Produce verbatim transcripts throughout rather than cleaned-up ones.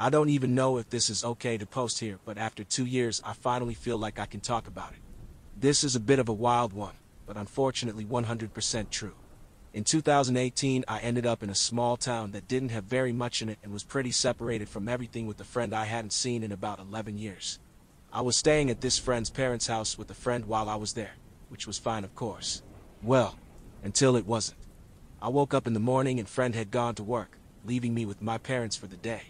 I don't even know if this is okay to post here, but after two years I finally feel like I can talk about it. This is a bit of a wild one, but unfortunately one hundred percent true. In two thousand eighteen, I ended up in a small town that didn't have very much in it and was pretty separated from everything, with a friend I hadn't seen in about eleven years. I was staying at this friend's parents' house with a friend while I was there, which was fine, of course. Well, until it wasn't. I woke up in the morning and friend had gone to work, leaving me with my parents for the day.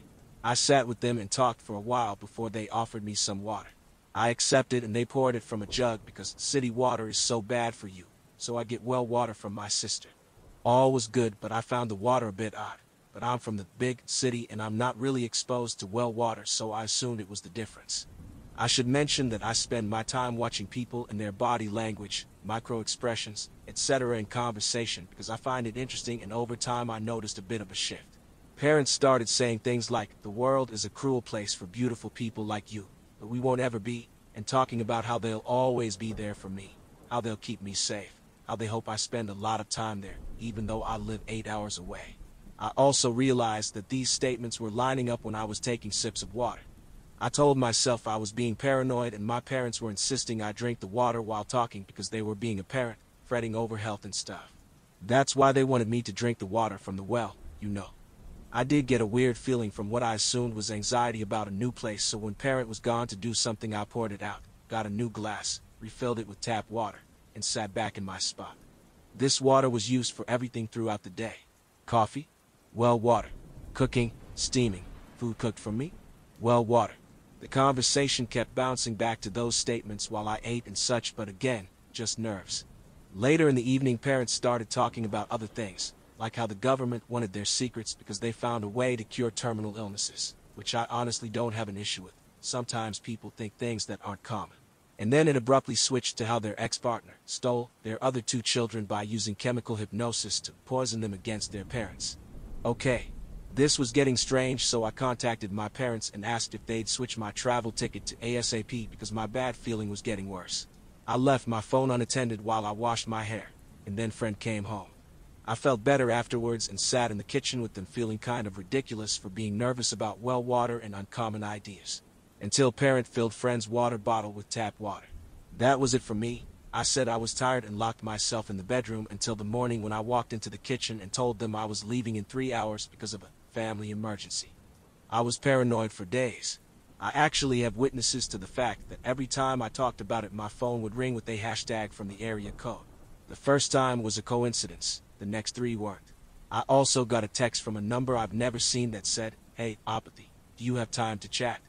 I sat with them and talked for a while before they offered me some water. I accepted and they poured it from a jug because city water is so bad for you, so I get well water from my sister. All was good, but I found the water a bit odd. But I'm from the big city and I'm not really exposed to well water, so I assumed it was the difference. I should mention that I spend my time watching people and their body language, micro-expressions, et cetera in conversation because I find it interesting, and over time I noticed a bit of a shift. Parents started saying things like, "The world is a cruel place for beautiful people like you, but we won't ever be," and talking about how they'll always be there for me, how they'll keep me safe, how they hope I spend a lot of time there, even though I live eight hours away. I also realized that these statements were lining up when I was taking sips of water. I told myself I was being paranoid and my parents were insisting I drink the water while talking because they were being a parent, fretting over health and stuff. That's why they wanted me to drink the water from the well, you know. I did get a weird feeling from what I assumed was anxiety about a new place, so when parent was gone to do something, I poured it out, got a new glass, refilled it with tap water, and sat back in my spot. This water was used for everything throughout the day. Coffee? Well water. Cooking? Steaming. Food cooked for me? Well water. The conversation kept bouncing back to those statements while I ate and such, but again, just nerves. Later in the evening, parents started talking about other things, like how the government wanted their secrets because they found a way to cure terminal illnesses, which I honestly don't have an issue with. Sometimes people think things that aren't common. And then it abruptly switched to how their ex-partner stole their other two children by using chemical hypnosis to poison them against their parents. Okay. This was getting strange, so I contacted my parents and asked if they'd switch my travel ticket to ASAP because my bad feeling was getting worse. I left my phone unattended while I washed my hair, and then friend came home. I felt better afterwards and sat in the kitchen with them, feeling kind of ridiculous for being nervous about well water and uncommon ideas. Until parent filled friend's water bottle with tap water. That was it for me. I said I was tired and locked myself in the bedroom until the morning, when I walked into the kitchen and told them I was leaving in three hours because of a family emergency. I was paranoid for days. I actually have witnesses to the fact that every time I talked about it, my phone would ring with a hashtag from the area code. The first time was a coincidence, the next three weren't. I also got a text from a number I've never seen that said, "Hey, Apathy, do you have time to chat?"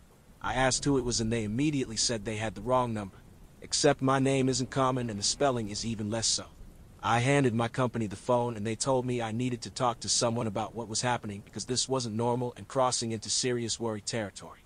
I asked who it was and they immediately said they had the wrong number, except my name isn't common and the spelling is even less so. I handed my company the phone and they told me I needed to talk to someone about what was happening because this wasn't normal and crossing into serious worry territory.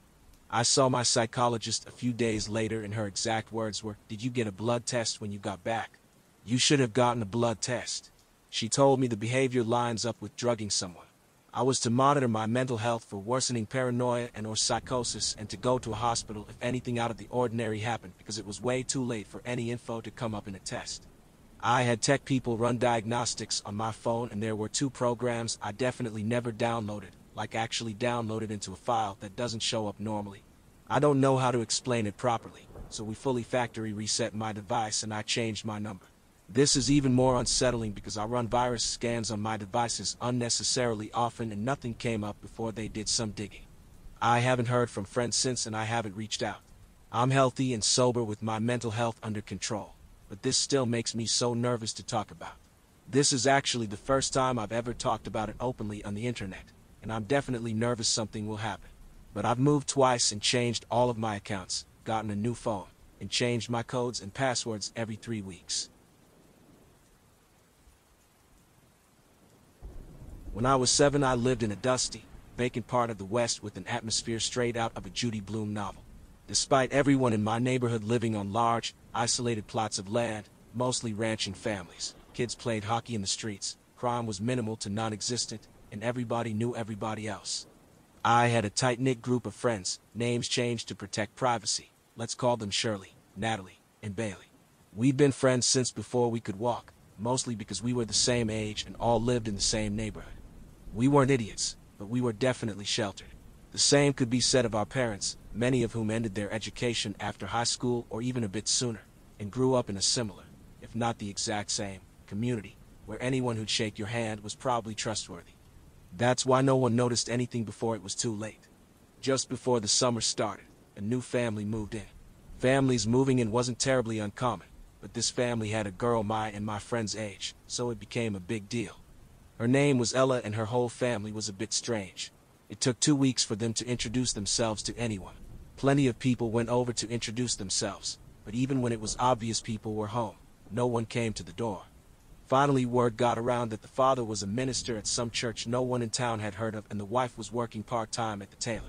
I saw my psychologist a few days later and her exact words were, "Did you get a blood test when you got back? You should have gotten a blood test." She told me the behavior lines up with drugging someone. I was to monitor my mental health for worsening paranoia and or psychosis and to go to a hospital if anything out of the ordinary happened because it was way too late for any info to come up in a test. I had tech people run diagnostics on my phone and there were two programs I definitely never downloaded, like actually downloaded into a file that doesn't show up normally. I don't know how to explain it properly, so we fully factory reset my device and I changed my number. This is even more unsettling because I run virus scans on my devices unnecessarily often and nothing came up before they did some digging. I haven't heard from friends since and I haven't reached out. I'm healthy and sober with my mental health under control, but this still makes me so nervous to talk about. This is actually the first time I've ever talked about it openly on the internet, and I'm definitely nervous something will happen. But I've moved twice and changed all of my accounts, gotten a new phone, and changed my codes and passwords every three weeks. When I was seven, I lived in a dusty, vacant part of the West with an atmosphere straight out of a Judy Blume novel. Despite everyone in my neighborhood living on large, isolated plots of land, mostly ranching families, kids played hockey in the streets, crime was minimal to non-existent, and everybody knew everybody else. I had a tight-knit group of friends, names changed to protect privacy. Let's call them Shirley, Natalie, and Bailey. We'd been friends since before we could walk, mostly because we were the same age and all lived in the same neighborhood. We weren't idiots, but we were definitely sheltered. The same could be said of our parents, many of whom ended their education after high school or even a bit sooner, and grew up in a similar, if not the exact same, community, where anyone who'd shake your hand was probably trustworthy. That's why no one noticed anything before it was too late. Just before the summer started, a new family moved in. Families moving in wasn't terribly uncommon, but this family had a girl my and my friend's age, so it became a big deal. Her name was Ella and her whole family was a bit strange. It took two weeks for them to introduce themselves to anyone. Plenty of people went over to introduce themselves, but even when it was obvious people were home, no one came to the door. Finally, word got around that the father was a minister at some church no one in town had heard of and the wife was working part-time at the tailor.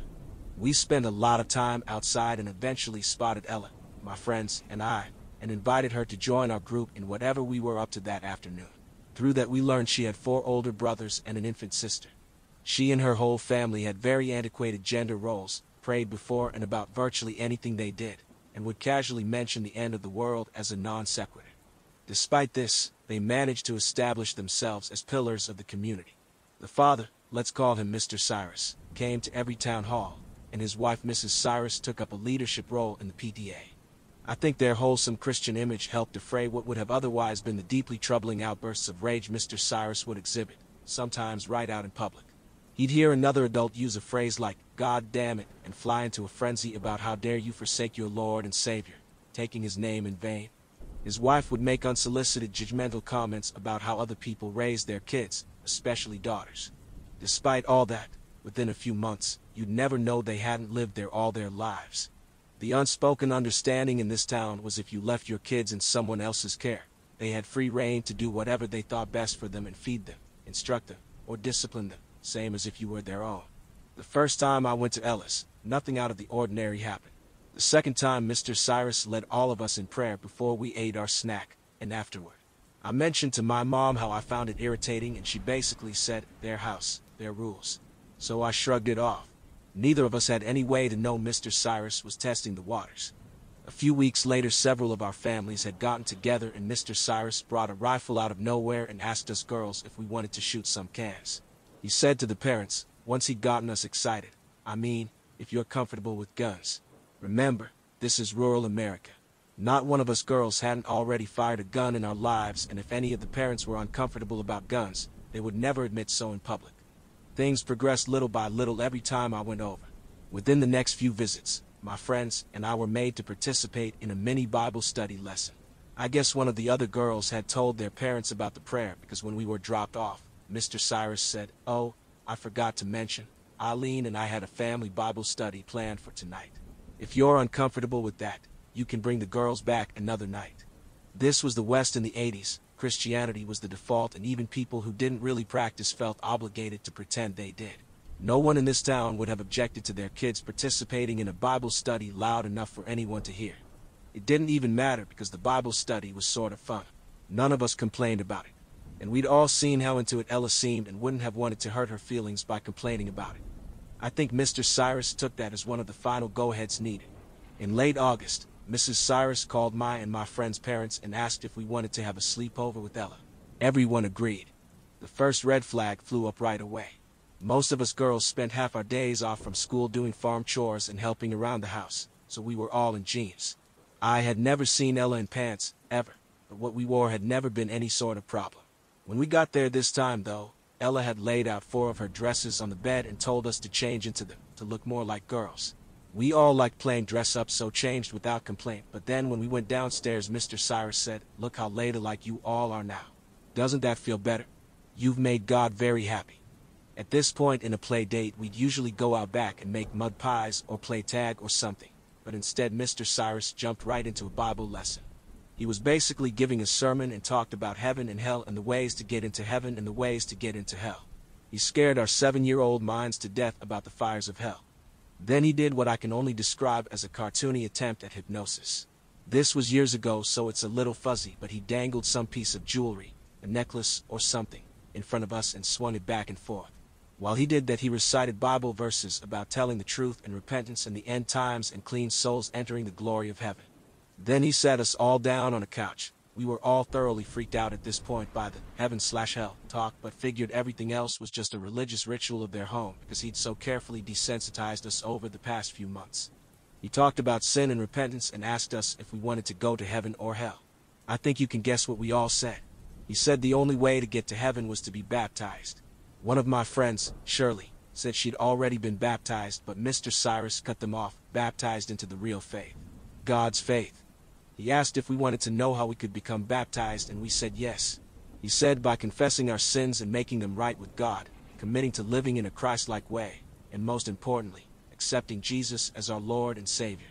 We spent a lot of time outside and eventually spotted Ella, my friends, and I, and invited her to join our group in whatever we were up to that afternoon. Through that we learned she had four older brothers and an infant sister. She and her whole family had very antiquated gender roles, prayed before and about virtually anything they did, and would casually mention the end of the world as a non sequitur. Despite this, they managed to establish themselves as pillars of the community. The father, let's call him Mister Cyrus, came to every town hall, and his wife Missus Cyrus took up a leadership role in the P D A. I think their wholesome Christian image helped defray what would have otherwise been the deeply troubling outbursts of rage Mister Cyrus would exhibit, sometimes right out in public. He'd hear another adult use a phrase like, "God damn it," and fly into a frenzy about how dare you forsake your Lord and Savior, taking his name in vain. His wife would make unsolicited judgmental comments about how other people raised their kids, especially daughters. Despite all that, within a few months, you'd never know they hadn't lived there all their lives. The unspoken understanding in this town was if you left your kids in someone else's care, they had free rein to do whatever they thought best for them and feed them, instruct them, or discipline them, same as if you were their own. The first time I went to Ellis, nothing out of the ordinary happened. The second time Mister Cyrus led all of us in prayer before we ate our snack, and afterward. I mentioned to my mom how I found it irritating and she basically said, their house, their rules. So I shrugged it off. Neither of us had any way to know Mister Cyrus was testing the waters. A few weeks later several of our families had gotten together and Mister Cyrus brought a rifle out of nowhere and asked us girls if we wanted to shoot some cans. He said to the parents, once he'd gotten us excited, I mean, if you're comfortable with guns. Remember, this is rural America. Not one of us girls hadn't already fired a gun in our lives, and if any of the parents were uncomfortable about guns, they would never admit so in public. Things progressed little by little every time I went over. Within the next few visits, my friends and I were made to participate in a mini Bible study lesson. I guess one of the other girls had told their parents about the prayer because when we were dropped off, Mister Cyrus said, "Oh, I forgot to mention, Eileen and I had a family Bible study planned for tonight. If you're uncomfortable with that, you can bring the girls back another night." This was the West in the eighties. Christianity was the default and even people who didn't really practice felt obligated to pretend they did. No one in this town would have objected to their kids participating in a Bible study loud enough for anyone to hear. It didn't even matter because the Bible study was sort of fun. None of us complained about it. And we'd all seen how into it Ella seemed and wouldn't have wanted to hurt her feelings by complaining about it. I think Mister Cyrus took that as one of the final go-aheads needed. In late August, Missus Cyrus called my and my friend's parents and asked if we wanted to have a sleepover with Ella. Everyone agreed. The first red flag flew up right away. Most of us girls spent half our days off from school doing farm chores and helping around the house, so we were all in jeans. I had never seen Ella in pants, ever, but what we wore had never been any sort of problem. When we got there this time, though, Ella had laid out four of her dresses on the bed and told us to change into them, to look more like girls. We all liked playing dress-up, so changed without complaint, but then when we went downstairs, Mister Cyrus said, "Look how ladylike you all are now. Doesn't that feel better? You've made God very happy." At this point in a play date, we'd usually go out back and make mud pies or play tag or something, but instead Mister Cyrus jumped right into a Bible lesson. He was basically giving a sermon and talked about heaven and hell and the ways to get into heaven and the ways to get into hell. He scared our seven-year-old minds to death about the fires of hell. Then he did what I can only describe as a cartoony attempt at hypnosis. This was years ago, so it's a little fuzzy, but he dangled some piece of jewelry, a necklace or something, in front of us and swung it back and forth. While he did that, he recited Bible verses about telling the truth and repentance and the end times and clean souls entering the glory of heaven. Then he sat us all down on a couch, We were all thoroughly freaked out at this point by the heaven-slash-hell talk, but figured everything else was just a religious ritual of their home because he'd so carefully desensitized us over the past few months. He talked about sin and repentance and asked us if we wanted to go to heaven or hell. I think you can guess what we all said. He said the only way to get to heaven was to be baptized. One of my friends, Shirley, said she'd already been baptized, but Mister Cyrus cut them off, baptized into the real faith, God's faith. He asked if we wanted to know how we could become baptized, and we said yes. He said by confessing our sins and making them right with God, committing to living in a Christ-like way, and most importantly, accepting Jesus as our Lord and Savior.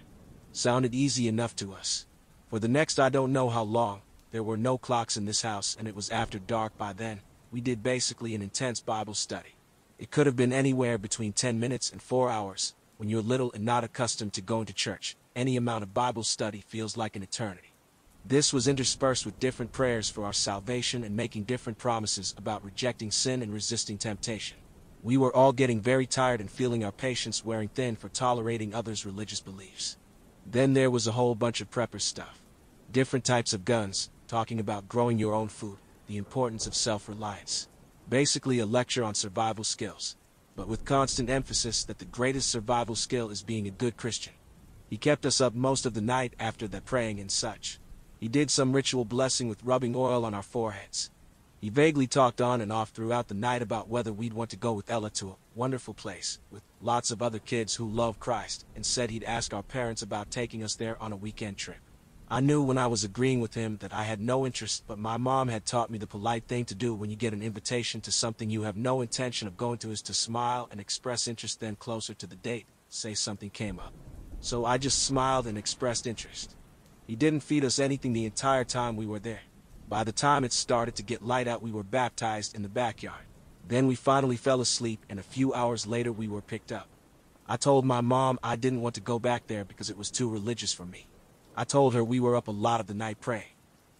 Sounded easy enough to us. For the next I don't know how long, there were no clocks in this house and it was after dark by then, we did basically an intense Bible study. It could have been anywhere between ten minutes and four hours. When you're little and not accustomed to going to church, any amount of Bible study feels like an eternity. This was interspersed with different prayers for our salvation and making different promises about rejecting sin and resisting temptation. We were all getting very tired and feeling our patience wearing thin for tolerating others' religious beliefs. Then there was a whole bunch of prepper stuff. Different types of guns, talking about growing your own food, the importance of self-reliance. Basically a lecture on survival skills, but with constant emphasis that the greatest survival skill is being a good Christian. He kept us up most of the night after that, praying and such. He did some ritual blessing with rubbing oil on our foreheads. He vaguely talked on and off throughout the night about whether we'd want to go with Ella to a wonderful place with lots of other kids who love Christ, and said he'd ask our parents about taking us there on a weekend trip. I knew when I was agreeing with him that I had no interest, but my mom had taught me the polite thing to do when you get an invitation to something you have no intention of going to is to smile and express interest, then closer to the date, say something came up. So I just smiled and expressed interest. He didn't feed us anything the entire time we were there. By the time it started to get light out, we were baptized in the backyard. Then we finally fell asleep, and a few hours later we were picked up. I told my mom I didn't want to go back there because it was too religious for me. I told her we were up a lot of the night praying.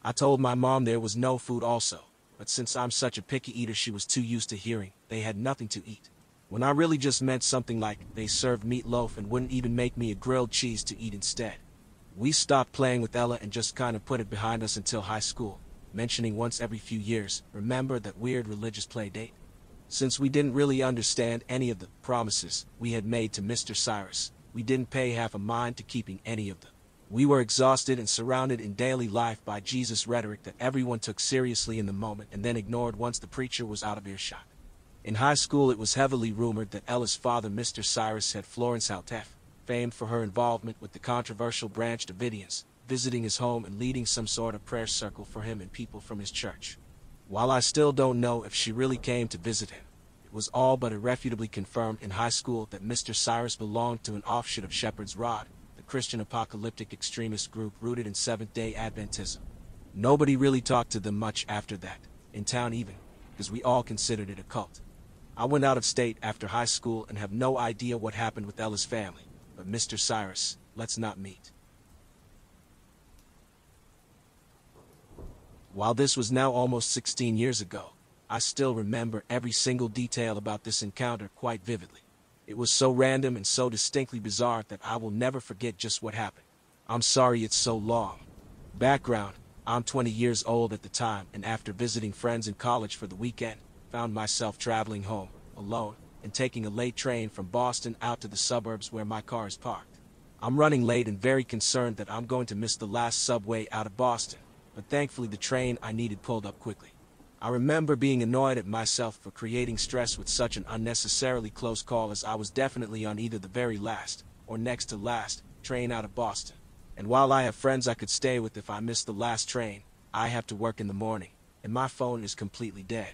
I told my mom there was no food also, but since I'm such a picky eater, she was too used to hearing they had nothing to eat, when I really just meant something like they served meatloaf and wouldn't even make me a grilled cheese to eat instead. We stopped playing with Ella and just kind of put it behind us until high school, mentioning once every few years, remember that weird religious play date? Since we didn't really understand any of the promises we had made to Mister Cyrus, we didn't pay half a mind to keeping any of them. We were exhausted and surrounded in daily life by Jesus rhetoric that everyone took seriously in the moment and then ignored once the preacher was out of earshot. In high school, it was heavily rumored that Ella's father, Mister Cyrus, had Florence Altef, famed for her involvement with the controversial Branch Davidians, visiting his home and leading some sort of prayer circle for him and people from his church. While I still don't know if she really came to visit him, it was all but irrefutably confirmed in high school that Mister Cyrus belonged to an offshoot of Shepherd's Rod, the Christian apocalyptic extremist group rooted in Seventh-day Adventism. Nobody really talked to them much after that, in town even, because we all considered it a cult. I went out of state after high school and have no idea what happened with Ella's family, but Mister Cyrus, let's not meet. While this was now almost sixteen years ago, I still remember every single detail about this encounter quite vividly. It was so random and so distinctly bizarre that I will never forget just what happened. I'm sorry it's so long. Background: I'm twenty years old at the time, and after visiting friends in college for the weekend, found myself traveling home, alone, and taking a late train from Boston out to the suburbs where my car is parked. I'm running late and very concerned that I'm going to miss the last subway out of Boston, but thankfully the train I needed pulled up quickly. I remember being annoyed at myself for creating stress with such an unnecessarily close call, as I was definitely on either the very last, or next to last, train out of Boston. And while I have friends I could stay with, if I miss the last train, I have to work in the morning, and my phone is completely dead.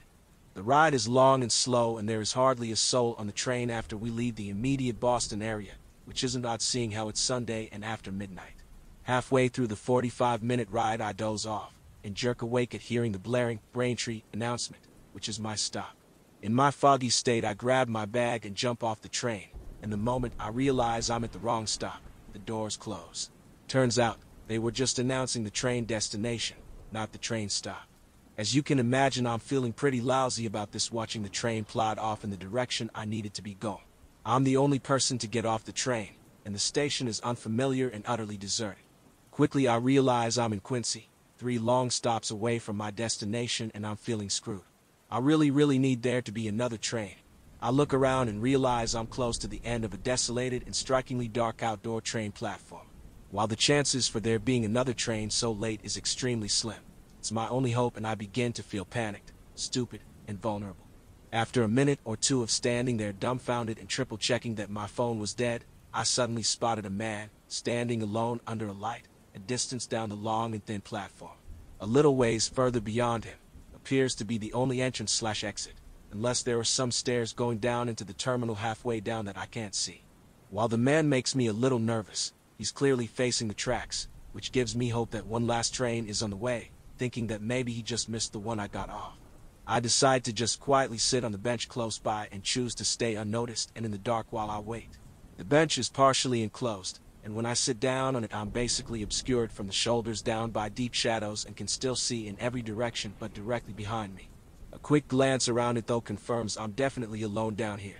The ride is long and slow, and there is hardly a soul on the train after we leave the immediate Boston area, which isn't odd seeing how it's Sunday and after midnight. Halfway through the forty-five minute ride, I doze off and jerk awake at hearing the blaring Braintree announcement, which is my stop. In my foggy state, I grab my bag and jump off the train, and the moment I realize I'm at the wrong stop, the doors close. Turns out, they were just announcing the train destination, not the train stop. As you can imagine, I'm feeling pretty lousy about this, watching the train plod off in the direction I needed to be going. I'm the only person to get off the train, and the station is unfamiliar and utterly deserted. Quickly I realize I'm in Quincy, three long stops away from my destination and I'm feeling screwed. I really really need there to be another train. I look around and realize I'm close to the end of a desolated and strikingly dark outdoor train platform. While the chances for there being another train so late is extremely slim, it's my only hope and I begin to feel panicked, stupid, and vulnerable. After a minute or two of standing there dumbfounded and triple checking that my phone was dead, I suddenly spotted a man, standing alone under a light, a distance down the long and thin platform. A little ways further beyond him, appears to be the only entrance slash exit, unless there are some stairs going down into the terminal halfway down that I can't see. While the man makes me a little nervous, he's clearly facing the tracks, which gives me hope that one last train is on the way, thinking that maybe he just missed the one I got off. I decide to just quietly sit on the bench close by and choose to stay unnoticed and in the dark while I wait. The bench is partially enclosed, and when I sit down on it I'm basically obscured from the shoulders down by deep shadows and can still see in every direction but directly behind me. A quick glance around it though confirms I'm definitely alone down here.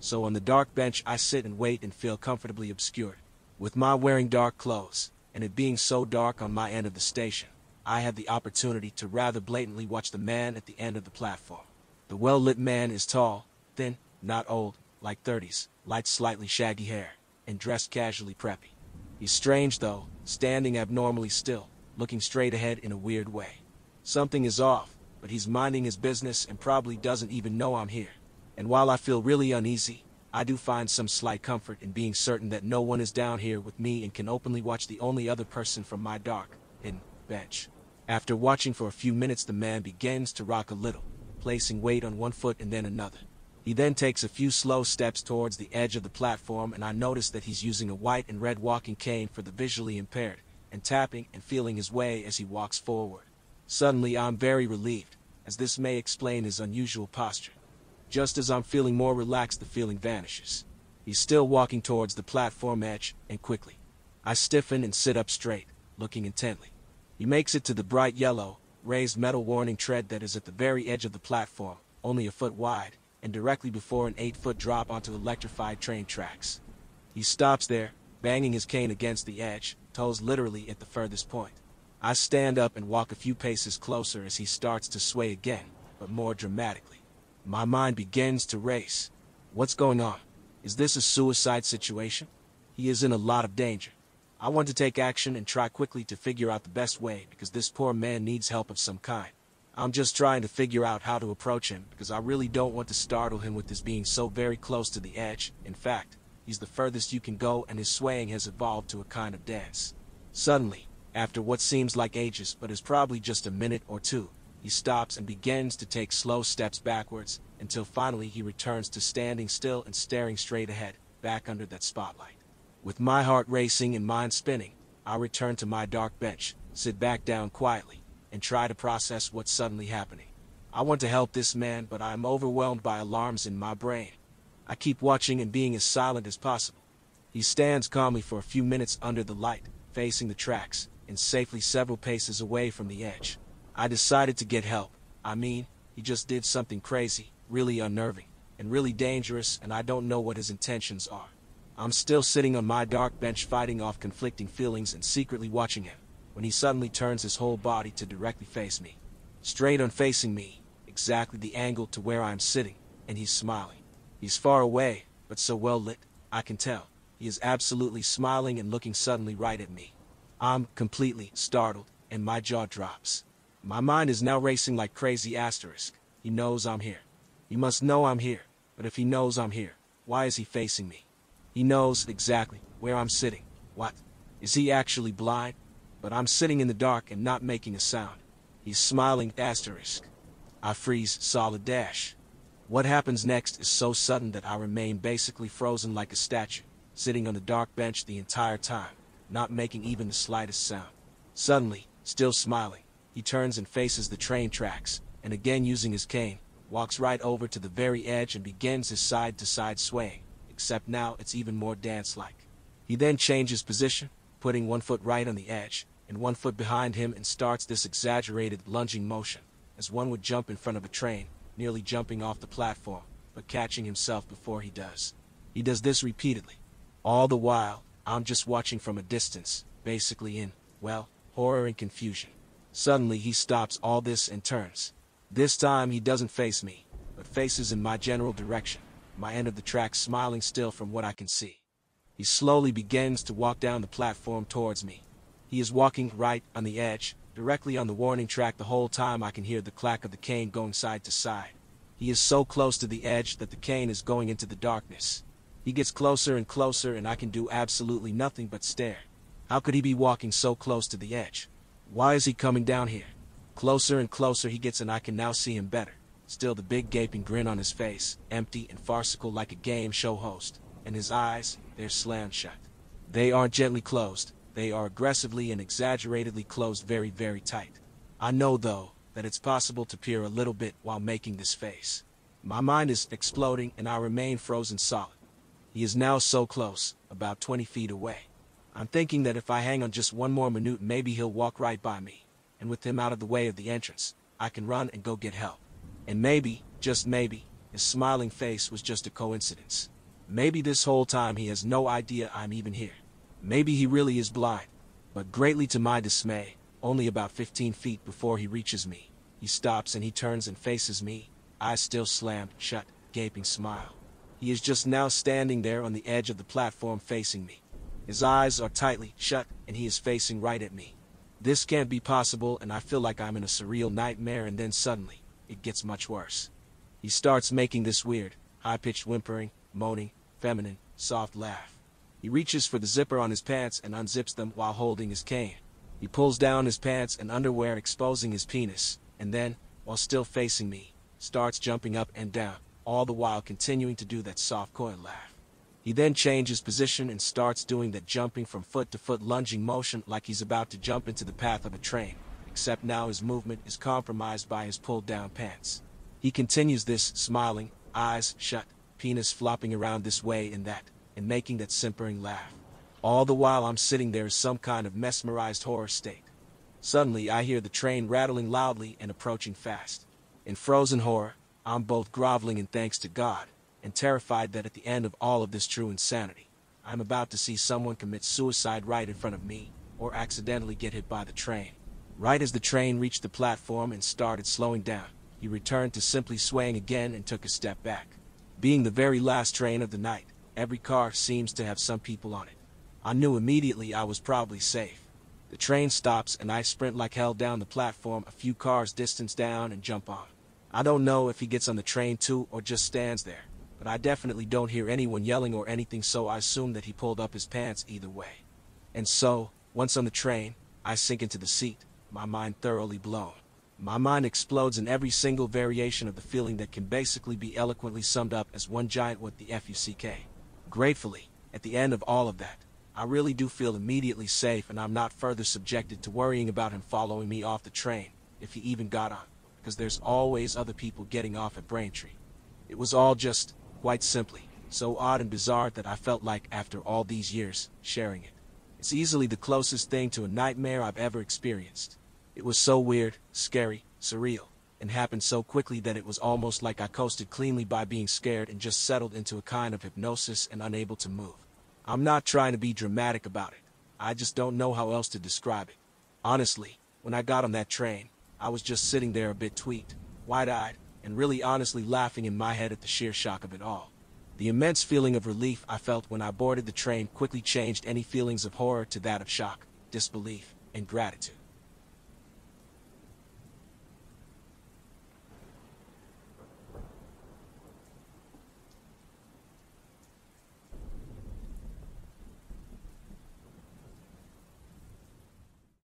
So on the dark bench I sit and wait and feel comfortably obscured. With my wearing dark clothes, and it being so dark on my end of the station, I had the opportunity to rather blatantly watch the man at the end of the platform. The well-lit man is tall, thin, not old, like thirties, light slightly shaggy hair, and dressed casually preppy. He's strange though, standing abnormally still, looking straight ahead in a weird way. Something is off, but he's minding his business and probably doesn't even know I'm here. And while I feel really uneasy, I do find some slight comfort in being certain that no one is down here with me and can openly watch the only other person from my dark, hidden, bench. After watching for a few minutes the man begins to rock a little, placing weight on one foot and then another. He then takes a few slow steps towards the edge of the platform and I notice that he's using a white and red walking cane for the visually impaired, and tapping and feeling his way as he walks forward. Suddenly I'm very relieved, as this may explain his unusual posture. Just as I'm feeling more relaxed the feeling vanishes. He's still walking towards the platform edge, and quickly. I stiffen and sit up straight, looking intently. He makes it to the bright yellow, raised metal warning tread that is at the very edge of the platform, only a foot wide, and directly before an eight-foot drop onto electrified train tracks. He stops there, banging his cane against the edge, toes literally at the furthest point. I stand up and walk a few paces closer as he starts to sway again, but more dramatically. My mind begins to race. What's going on? Is this a suicide situation? He is in a lot of danger. I want to take action and try quickly to figure out the best way because this poor man needs help of some kind. I'm just trying to figure out how to approach him because I really don't want to startle him with this being so very close to the edge. In fact, he's the furthest you can go and his swaying has evolved to a kind of dance. Suddenly, after what seems like ages but is probably just a minute or two, he stops and begins to take slow steps backwards, until finally he returns to standing still and staring straight ahead, back under that spotlight. With my heart racing and mind spinning, I return to my dark bench, sit back down quietly, and try to process what's suddenly happening. I want to help this man but I am overwhelmed by alarms in my brain. I keep watching and being as silent as possible. He stands calmly for a few minutes under the light, facing the tracks, and safely several paces away from the edge. I decided to get help. I mean, he just did something crazy, really unnerving, and really dangerous, and I don't know what his intentions are. I'm still sitting on my dark bench fighting off conflicting feelings and secretly watching him, when he suddenly turns his whole body to directly face me. Straight on facing me, exactly the angle to where I am sitting, and he's smiling. He's far away, but so well lit, I can tell. He is absolutely smiling and looking suddenly right at me. I'm completely startled, and my jaw drops. My mind is now racing like crazy asterisk. He knows I'm here. He must know I'm here, but if he knows I'm here, why is he facing me? He knows exactly where I'm sitting. What? Is he actually blind? But I'm sitting in the dark and not making a sound. He's smiling asterisk. I freeze solid dash. What happens next is so sudden that I remain basically frozen like a statue, sitting on the dark bench the entire time, not making even the slightest sound. Suddenly, still smiling, he turns and faces the train tracks, and again using his cane, walks right over to the very edge and begins his side-to-side swaying, except now it's even more dance-like. He then changes position, putting one foot right on the edge, and one foot behind him and starts this exaggerated lunging motion, as one would jump in front of a train, nearly jumping off the platform, but catching himself before he does. He does this repeatedly. All the while, I'm just watching from a distance, basically in, well, horror and confusion. Suddenly he stops all this and turns. This time he doesn't face me, but faces in my general direction, my end of the track, smiling still from what I can see. He slowly begins to walk down the platform towards me. He is walking right on the edge, directly on the warning track. The whole time I can hear the clack of the cane going side to side. He is so close to the edge that the cane is going into the darkness. He gets closer and closer and I can do absolutely nothing but stare. How could he be walking so close to the edge? Why is he coming down here? Closer and closer he gets and I can now see him better. Still the big gaping grin on his face, empty and farcical like a game show host. And his eyes, they're slammed shut. They aren't gently closed. They are aggressively and exaggeratedly closed, very, very tight. I know, though, that it's possible to peer a little bit while making this face. My mind is exploding and I remain frozen solid. He is now so close, about twenty feet away. I'm thinking that if I hang on just one more minute, maybe he'll walk right by me. And with him out of the way of the entrance, I can run and go get help. And maybe, just maybe, his smiling face was just a coincidence. Maybe this whole time he has no idea I'm even here. Maybe he really is blind. But greatly to my dismay, only about fifteen feet before he reaches me, he stops and he turns and faces me, eyes still slammed shut, gaping smile. He is just now standing there on the edge of the platform facing me. His eyes are tightly shut and he is facing right at me. This can't be possible and I feel like I'm in a surreal nightmare, and then suddenly, it gets much worse. He starts making this weird, high-pitched whimpering, moaning, feminine, soft laugh. He reaches for the zipper on his pants and unzips them while holding his cane. He pulls down his pants and underwear, exposing his penis, and then, while still facing me, starts jumping up and down, all the while continuing to do that soft coil laugh. He then changes position and starts doing that jumping from foot to foot lunging motion like he's about to jump into the path of a train, except now his movement is compromised by his pulled-down pants. He continues this, smiling, eyes shut, penis flopping around this way and that, and making that simpering laugh. All the while I'm sitting there in some kind of mesmerized horror state. Suddenly I hear the train rattling loudly and approaching fast. In frozen horror, I'm both groveling and thanks to God, and terrified that at the end of all of this true insanity, I'm about to see someone commit suicide right in front of me, or accidentally get hit by the train. Right as the train reached the platform and started slowing down, he returned to simply swaying again and took a step back. Being the very last train of the night, every car seems to have some people on it. I knew immediately I was probably safe. The train stops and I sprint like hell down the platform a few cars distance down and jump on. I don't know if he gets on the train too or just stands there, but I definitely don't hear anyone yelling or anything, so I assume that he pulled up his pants either way. And so, once on the train, I sink into the seat, my mind thoroughly blown. My mind explodes in every single variation of the feeling that can basically be eloquently summed up as one giant what the fuck. Gratefully, at the end of all of that, I really do feel immediately safe and I'm not further subjected to worrying about him following me off the train, if he even got on, because there's always other people getting off at Braintree. It was all just, quite simply, so odd and bizarre that I felt like, after all these years, sharing it. It's easily the closest thing to a nightmare I've ever experienced. It was so weird, scary, surreal, and happened so quickly that it was almost like I coasted cleanly by being scared and just settled into a kind of hypnosis and unable to move. I'm not trying to be dramatic about it. I just don't know how else to describe it. Honestly, when I got on that train, I was just sitting there a bit tweaked, wide-eyed, and really honestly laughing in my head at the sheer shock of it all. The immense feeling of relief I felt when I boarded the train quickly changed any feelings of horror to that of shock, disbelief, and gratitude.